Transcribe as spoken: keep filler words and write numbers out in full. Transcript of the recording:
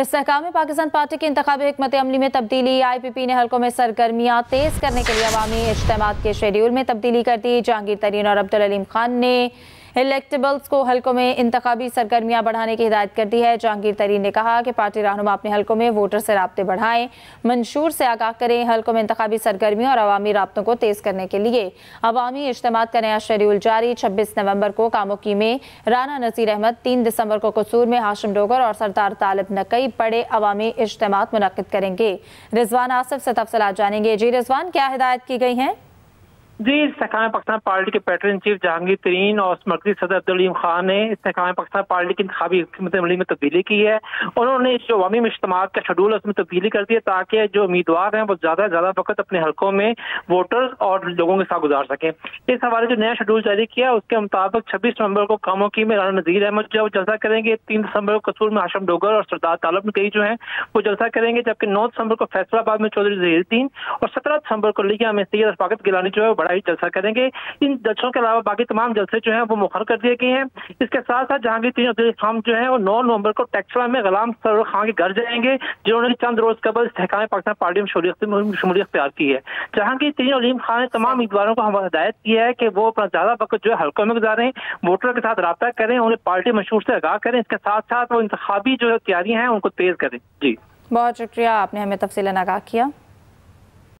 इस्तेहकाम Pakistan party की इंतखाबी हिकमत अमली में तब्दीली। आई पी पी ने हल्कों में सरगर्मियाँ तेज़ करने के लिए अवामी इज्तिमात के शेड्यूल में तब्दीली कर दी। जहांगीर तरीन और अब्दुल अलीम खान ने इलेक्टेबल्स को हल्कों में इंतखाबी सरगर्मियाँ बढ़ाने की हिदायत कर दी है। जहांगीर तरीन ने कहा कि पार्टी रहनुमा अपने हल्कों में वोटर से राब्ते बढ़ाएं, मंशूर से आगाह करें। हल्कों में इंतखाबी सरगर्मियों और अवामी राब्तों को तेज़ करने के लिए अवामी इज्तिमात का नया शेड्यूल जारी। छब्बीस नवंबर को कामोकी में राना नजीर अहमद, तीन दिसंबर को कसूर में हाशिम डोगर और सरदार तालिब नकवी बड़े अवामी इज्तिमात मुनक़िद करेंगे। रिजवान आसिफ से तफसीलात जानेंगे। जी रिजवान, क्या हिदायत की गई हैं? जी, इस्तेहकाम पाकिस्तान पार्टी के पैटर्न चीफ जहांगीर तरीन और मरकजी सदर अब्दुल अलीम खान ने इस्तेहकाम पाकिस्तान पार्टी की इंतखाबी हुकूमत अमली में तब्दीली की है। उन्होंने जो अवामी इज्तिमात का शेड्यूल है उसमें तब्दीली कर दी है ताकि जो उम्मीदवार हैं वो ज़्यादा से ज़्यादा वक्त अपने हल्कों में वोटर्स और लोगों के साथ गुजार सकें। इस हवाले जो नया शेड्यूल जारी किया उसके मुताबिक छब्बीस नवंबर को कामोकी में राना नजीर अहमद जो है वो जलसा करेंगे। तीन दिसंबर को कसूर में हाशिम डोगर और सरदार तालिब नकवी जो हैं वो जलसा करेंगे, जबकि नौ दिसंबर को फैसलाबाद में चौधरी जहीद और सत्रह दिसंबर को लीगा में सैयद हशमत गिलानी जो है जलसा करेंगे। इन जलसों के अलावा बाकी तमाम जलसे जो हैं वो मुखर कर दिए गए हैं। इसके साथ साथ जहांगीर तरीन अब्दुल अलीम जो हैं वो नौ नवंबर को टैक्सला में गुलाम सरवर खान के घर जाएंगे, जिन्होंने चंद रोज कबल इस्तेहकाम पाकिस्तान पार्टी में शमूलियत अख्तियार की है। जहांगीर तरीन अलीम खान ने तमाम उम्मीदवारों को हमें हिदायत की है कि वो अपना ज्यादा वक्त जो है हल्कों में गुजारें, वोटर के साथ रब्ता करें, उन्हें पार्टी मशहूर से आगाह करें। इसके साथ साथ वो इंतखाबी जो तैयारियां हैं उनको तेज करें। जी, बहुत शुक्रिया, आपने हमें तफसीलन आगाह किया।